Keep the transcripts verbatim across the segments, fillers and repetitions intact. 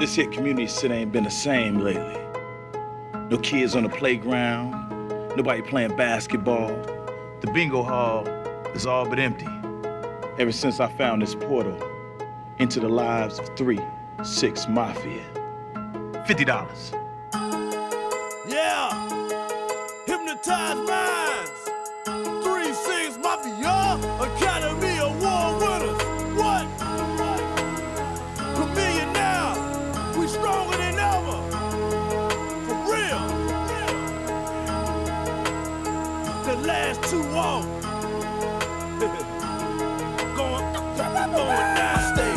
This here community center ain't been the same lately. No kids on the playground, nobody playing basketball. The bingo hall is all but empty ever since I found this portal into the lives of Three six Mafia. fifty dollars. Yeah! Hypnotize Minds! Three six Mafia! Academy Award winners! What? We're millionaires! We stronger than ever! For real! Yeah. The last two on. Going, going down stage.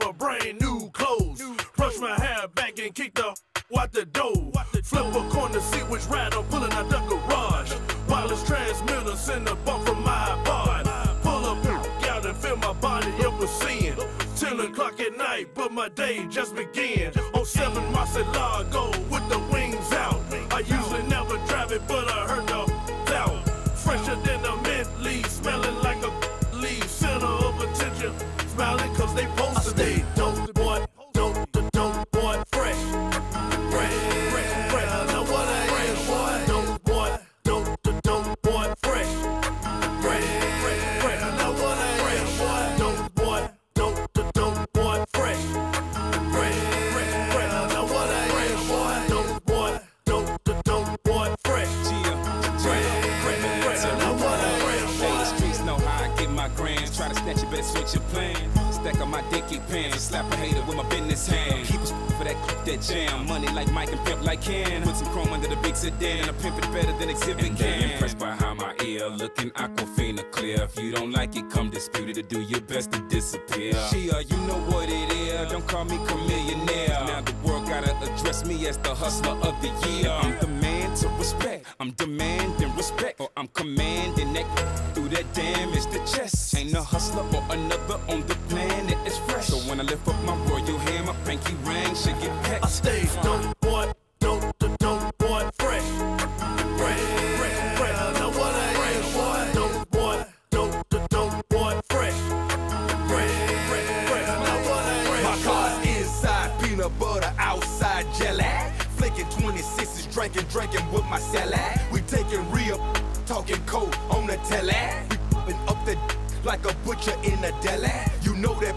For brand new clothes, new brush my hair back and kick the out the door. Flip a corner, see which ride I'm pulling out the garage. Wireless transmitter, send a bump from my bar. Pull up out and fill my body up with sin. Ten o'clock at night, but my day just began. On seven Marcelago with the wings out. I usually never drive it, but I heard the doubt. Fresher than a mint leaf, smelling like a leaf. Center of attention, smiling 'cause they post. They don't want, don't, don't, don't want fresh. Fresh, fresh, fresh. Now what I ain't want, don't want, don't, don't, don't want fresh. Fresh, fresh, fresh. Now what I ain't want, don't want, don't, don't, don't want fresh. Fresh, fresh, fresh. Now what I ain't want, don't want, don't, don't, don't want fresh. Fresh, fresh, fresh. Now what I ain't want. The streets know how I get my grand. Try to snatch it, better switch your plan. Stack on my dick, get pants. Slap a hater with my business hand. Keep us for that, that jam. Money like Mike and pimp like Ken. Put some chrome under the big sedan. A pimp is better than exhibit and can. They impressed behind my ear, looking aquafina clear. If you don't like it, come dispute it or do your best to disappear. Shia, you know what it is. Don't call me chameleonaire. Now the world gotta address me as the hustler of the year. I'm the man to respect. I'm demanding respect, or I'm commanding that through that damage to chest. Ain't no hustler or another on the plan. It's fresh. So when I lift up my royal hand, my pinky ring should get pecked. I stay don't want, don't, don't, don't want fresh. Fresh, fresh, fresh. Now what I ain't want, don't want, don't, don't, don't want fresh. Fresh, fresh, fresh. Now what I ain't want. My car's inside peanut butter, outside jelly. Flicking twenty-sixes, drinking, drinking with my salad. We taking real, talking cold on the telly. We popping up the like a butcher in a deli. You know that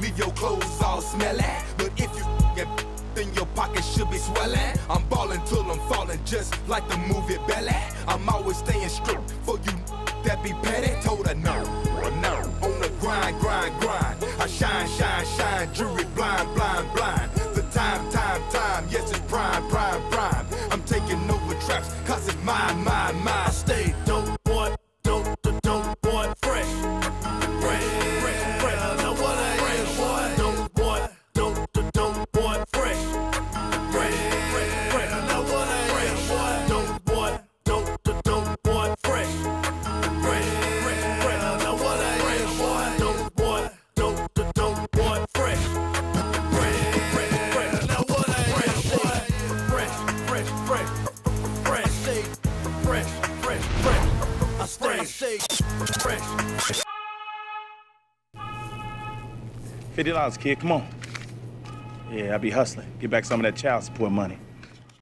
leave your clothes all smelly. But if you get then your pocket should be swelling. I'm balling till I'm falling just like the movie Belly. I'm always staying strict for you that be petty. Told her no, no. On the grind, grind, grind. I shine, shine, shine. Jewelry blind, blind, blind. The time, time, time. Yes, it's prime, prime, prime. I'm taking over traps 'cause it's mine, mine, mine. I stay dope. fifty dollars, kid, come on. Yeah, I be hustling. Get back some of that child support money.